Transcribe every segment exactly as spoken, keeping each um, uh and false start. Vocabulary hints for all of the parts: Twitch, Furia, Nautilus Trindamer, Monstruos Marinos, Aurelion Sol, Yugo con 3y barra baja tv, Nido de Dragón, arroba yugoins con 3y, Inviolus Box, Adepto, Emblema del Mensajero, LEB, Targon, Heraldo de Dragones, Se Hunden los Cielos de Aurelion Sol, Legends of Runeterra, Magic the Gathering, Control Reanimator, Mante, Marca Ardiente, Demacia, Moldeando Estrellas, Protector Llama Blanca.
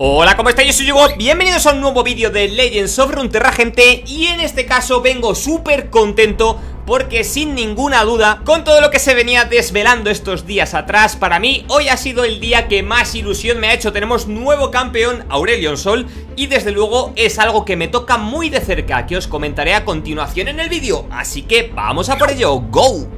Hola, ¿cómo estáis? Yo soy Yugo, bienvenidos a un nuevo vídeo de Legends of Runeterra, gente. Y en este caso vengo súper contento porque sin ninguna duda, con todo lo que se venía desvelando estos días atrás, para mí hoy ha sido el día que más ilusión me ha hecho. Tenemos nuevo campeón, Aurelion Sol, y desde luego es algo que me toca muy de cerca, que os comentaré a continuación en el vídeo. Así que vamos a por ello, ¡go!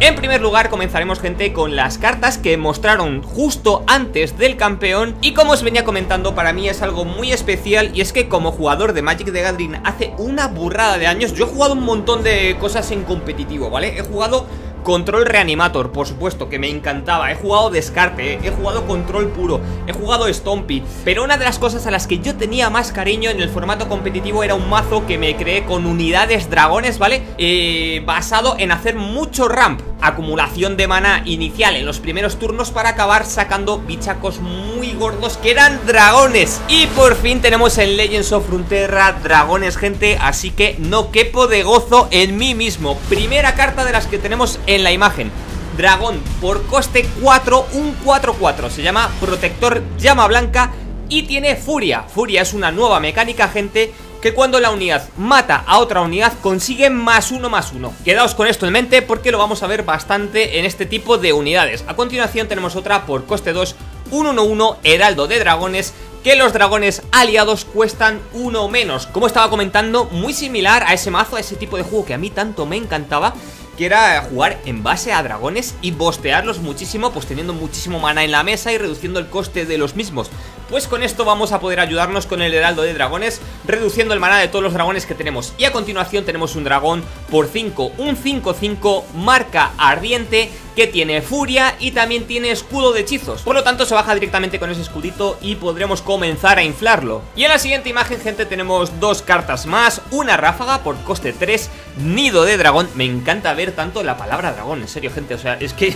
En primer lugar comenzaremos, gente, con las cartas que mostraron justo antes del campeón. Y como os venía comentando, para mí es algo muy especial, y es que como jugador de Magic the Gathering hace una burrada de años, yo he jugado un montón de cosas en competitivo, ¿vale? He jugado Control Reanimator, por supuesto, que me encantaba. He jugado Descarte, eh. he jugado Control Puro, he jugado Stompy. Pero una de las cosas a las que yo tenía más cariño en el formato competitivo era un mazo que me creé con unidades dragones, ¿vale? Eh, basado en hacer mucho ramp, acumulación de mana inicial en los primeros turnos para acabar sacando bichacos muy gordos que eran dragones. Y por fin tenemos en Legends of Runeterra dragones, gente, así que no quepo de gozo en mí mismo. Primera carta de las que tenemos en la imagen, dragón por coste cuatro, un cuatro cuatro, se llama Protector Llama Blanca y tiene Furia. Furia es una nueva mecánica, gente, que cuando la unidad mata a otra unidad consigue más uno más uno. Quedaos con esto en mente porque lo vamos a ver bastante en este tipo de unidades. A continuación tenemos otra por coste dos, un uno uno, Heraldo de Dragones, que los dragones aliados cuestan uno menos. Como estaba comentando, muy similar a ese mazo, a ese tipo de juego que a mí tanto me encantaba, que era jugar en base a dragones y bostearlos muchísimo, pues teniendo muchísimo mana en la mesa y reduciendo el coste de los mismos. Pues con esto vamos a poder ayudarnos con el Heraldo de Dragones, reduciendo el mana de todos los dragones que tenemos. Y a continuación tenemos un dragón por cinco, un cinco cinco, Marca Ardiente, que tiene Furia y también tiene escudo de hechizos. Por lo tanto se baja directamente con ese escudito y podremos comenzar a inflarlo. Y en la siguiente imagen, gente, tenemos dos cartas más. Una ráfaga por coste tres, Nido de Dragón. Me encanta ver tanto la palabra dragón, en serio, gente, o sea, es que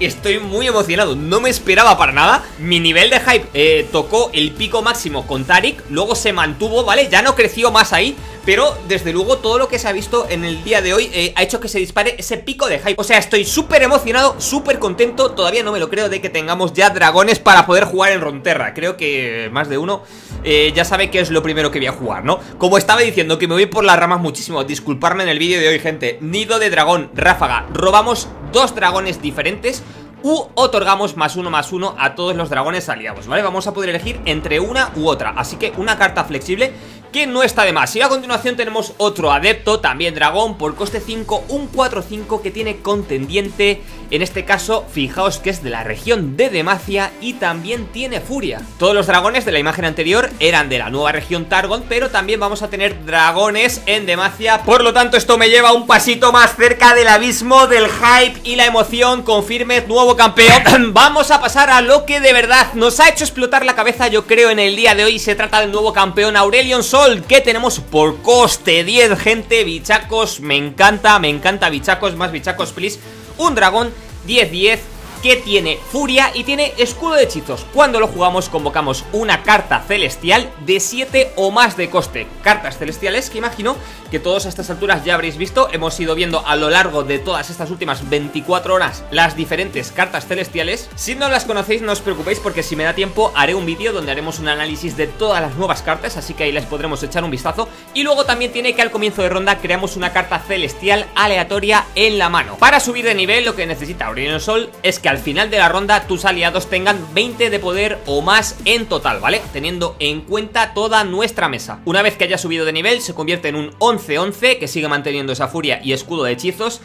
estoy muy emocionado, no me esperaba para nada. Mi nivel de hype eh, tocó el pico máximo con Tarik, luego se mantuvo, ¿vale? Ya no creció más ahí, pero desde luego todo lo que se ha visto en el día de hoy eh, ha hecho que se dispare ese pico de hype. O sea, estoy súper emocionado, súper contento, todavía no me lo creo de que tengamos ya dragones para poder jugar en Runeterra. Creo que más de uno eh, ya sabe que es lo primero que voy a jugar, ¿no? Como estaba diciendo, que me voy por las ramas muchísimo, disculparme en el vídeo de hoy, gente. Nido de dragón, ráfaga, robamos dos dragones diferentes u otorgamos más uno más uno a todos los dragones aliados, ¿vale? Vamos a poder elegir entre una u otra, así que una carta flexible que no está de más. Y a continuación tenemos otro adepto, también dragón, por coste cinco, un cuatro cinco, que tiene contendiente. En este caso, fijaos que es de la región de Demacia y también tiene Furia. Todos los dragones de la imagen anterior eran de la nueva región Targon, pero también vamos a tener dragones en Demacia. Por lo tanto, esto me lleva un pasito más cerca del abismo, del hype y la emoción. Confirme, nuevo campeón. Vamos a pasar a lo que de verdad nos ha hecho explotar la cabeza, yo creo, en el día de hoy. Se trata del nuevo campeón Aurelion Sol, que tenemos por coste diez, gente, bichacos. Me encanta, me encanta bichacos, más bichacos, please. Un dragón diez diez que tiene Furia y tiene escudo de hechizos. Cuando lo jugamos convocamos una carta celestial de siete o más de coste. Cartas celestiales que imagino que todos a estas alturas ya habréis visto. Hemos ido viendo a lo largo de todas estas últimas veinticuatro horas las diferentes cartas celestiales. Si no las conocéis, no os preocupéis, porque si me da tiempo haré un vídeo donde haremos un análisis de todas las nuevas cartas, así que ahí les podremos echar un vistazo. Y luego también tiene que al comienzo de ronda creamos una carta celestial aleatoria en la mano. Para subir de nivel, lo que necesita Aurelion Sol es que al final de la ronda tus aliados tengan veinte de poder o más en total, ¿vale? Teniendo en cuenta toda nuestra mesa. Una vez que haya subido de nivel se convierte en un once once, que sigue manteniendo esa Furia y escudo de hechizos,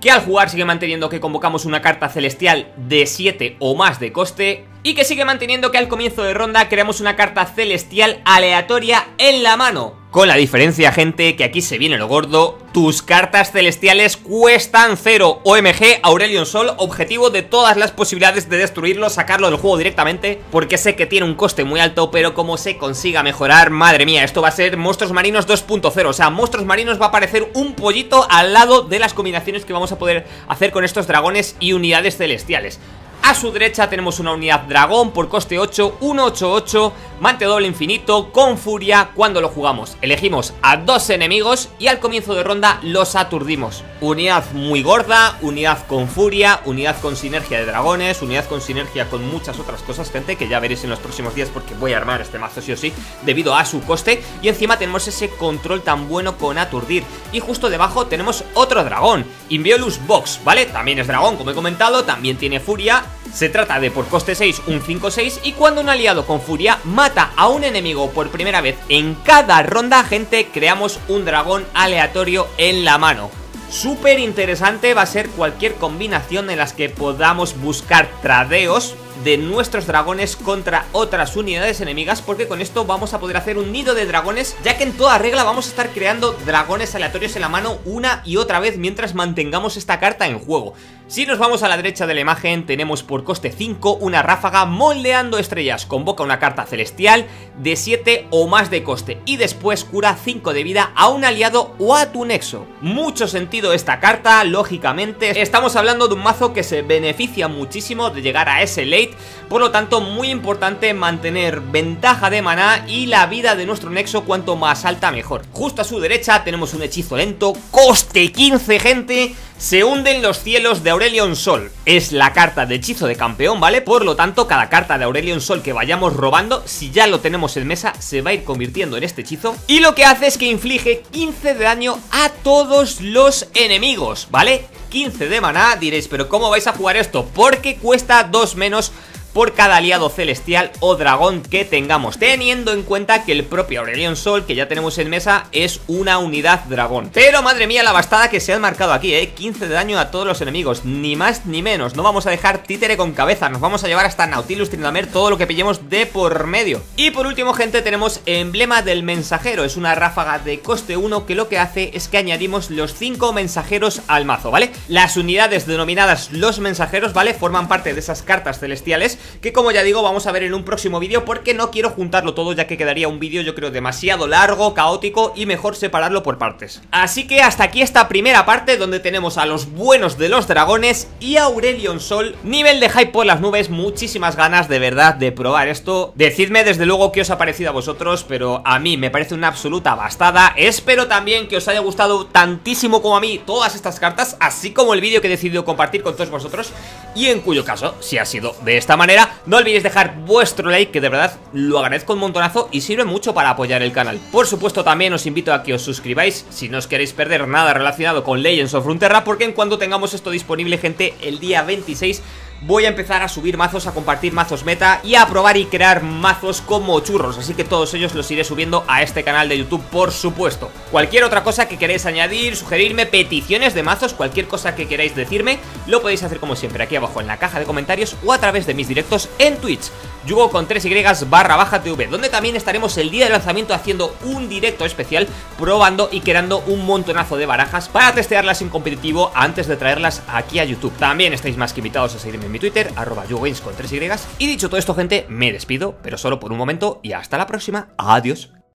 que al jugar sigue manteniendo que convocamos una carta celestial de siete o más de coste, y que sigue manteniendo que al comienzo de ronda creamos una carta celestial aleatoria en la mano. Con la diferencia, gente, que aquí se viene lo gordo, tus cartas celestiales cuestan cero. O M G, Aurelion Sol, objetivo de todas las posibilidades de destruirlo, sacarlo del juego directamente, porque sé que tiene un coste muy alto, pero como se consiga mejorar, madre mía, esto va a ser Monstruos Marinos dos punto cero, o sea, Monstruos Marinos va a aparecer un pollito al lado de las combinaciones que vamos a poder hacer con estos dragones y unidades celestiales. A su derecha tenemos una unidad dragón por coste ocho, uno ocho ocho, Mante doble infinito con furia. Cuando lo jugamos elegimos a dos enemigos y al comienzo de ronda los aturdimos. Unidad muy gorda, unidad con furia, unidad con sinergia de dragones, unidad con sinergia con muchas otras cosas, gente, que ya veréis en los próximos días porque voy a armar este mazo sí o sí debido a su coste. Y encima tenemos ese control tan bueno con aturdir. Y justo debajo tenemos otro dragón, Inviolus Box, ¿vale? También es dragón, como he comentado, también tiene furia. Se trata de por coste seis, un cinco seis. Y cuando un aliado con furia mata a un enemigo por primera vez en cada ronda, gente, creamos un dragón aleatorio en la mano. Súper interesante va a ser cualquier combinación en las que podamos buscar tradeos de nuestros dragones contra otras unidades enemigas, porque con esto vamos a poder hacer un nido de dragones, ya que en toda regla vamos a estar creando dragones aleatorios en la mano una y otra vez mientras mantengamos esta carta en juego. Si nos vamos a la derecha de la imagen, tenemos por coste cinco una ráfaga, moldeando estrellas, convoca una carta celestial de siete o más de coste y después cura cinco de vida a un aliado o a tu nexo. Mucho sentido esta carta, lógicamente. Estamos hablando de un mazo que se beneficia muchísimo de llegar a ese late. Por lo tanto, muy importante mantener ventaja de maná y la vida de nuestro nexo cuanto más alta mejor. Justo a su derecha tenemos un hechizo lento, coste quince, gente, Se Hunden los Cielos de Aurelion Sol. Es la carta de hechizo de campeón, ¿vale? Por lo tanto, cada carta de Aurelion Sol que vayamos robando, si ya lo tenemos en mesa, se va a ir convirtiendo en este hechizo. Y lo que hace es que inflige quince de daño a todos los enemigos, ¿vale? quince de maná. Diréis, pero ¿cómo vais a jugar esto? Porque cuesta dos menos por cada aliado celestial o dragón que tengamos, teniendo en cuenta que el propio Aurelion Sol que ya tenemos en mesa es una unidad dragón. Pero madre mía la bastada que se han marcado aquí, eh, quince de daño a todos los enemigos, ni más ni menos. No vamos a dejar títere con cabeza, nos vamos a llevar hasta Nautilus Trindamer todo lo que pillemos de por medio. Y por último, gente, tenemos Emblema del Mensajero. Es una ráfaga de coste uno que lo que hace es que añadimos los cinco mensajeros al mazo, ¿vale? Las unidades denominadas los mensajeros, ¿vale?, forman parte de esas cartas celestiales que, como ya digo, vamos a ver en un próximo vídeo, porque no quiero juntarlo todo ya que quedaría un vídeo, yo creo, demasiado largo, caótico, y mejor separarlo por partes. Así que hasta aquí esta primera parte donde tenemos a los buenos de los dragones y a Aurelion Sol. Nivel de hype por las nubes, muchísimas ganas de verdad de probar esto. Decidme desde luego qué os ha parecido a vosotros, pero a mí me parece una absoluta bastada. Espero también que os haya gustado tantísimo como a mí todas estas cartas, así como el vídeo que he decidido compartir con todos vosotros, y en cuyo caso, si ha sido de esta manera, no olvidéis dejar vuestro like, que de verdad lo agradezco un montonazo y sirve mucho para apoyar el canal. Por supuesto, también os invito a que os suscribáis si no os queréis perder nada relacionado con Legends of Runeterra, porque en cuanto tengamos esto disponible, gente, el día veintiséis voy a empezar a subir mazos, a compartir mazos meta y a probar y crear mazos como churros, así que todos ellos los iré subiendo a este canal de YouTube, por supuesto. Cualquier otra cosa que queréis añadir, sugerirme, peticiones de mazos, cualquier cosa que queráis decirme, lo podéis hacer como siempre aquí abajo en la caja de comentarios o a través de mis directos en Twitch, Yugo con tres y barra baja tv, donde también estaremos el día de lanzamiento haciendo un directo especial, probando y creando un montonazo de barajas para testearlas en competitivo antes de traerlas aquí a YouTube. También estáis más que invitados a seguirme en mi Twitter, arroba yugoins con tres y. Y dicho todo esto, gente, me despido, pero solo por un momento, y hasta la próxima. Adiós.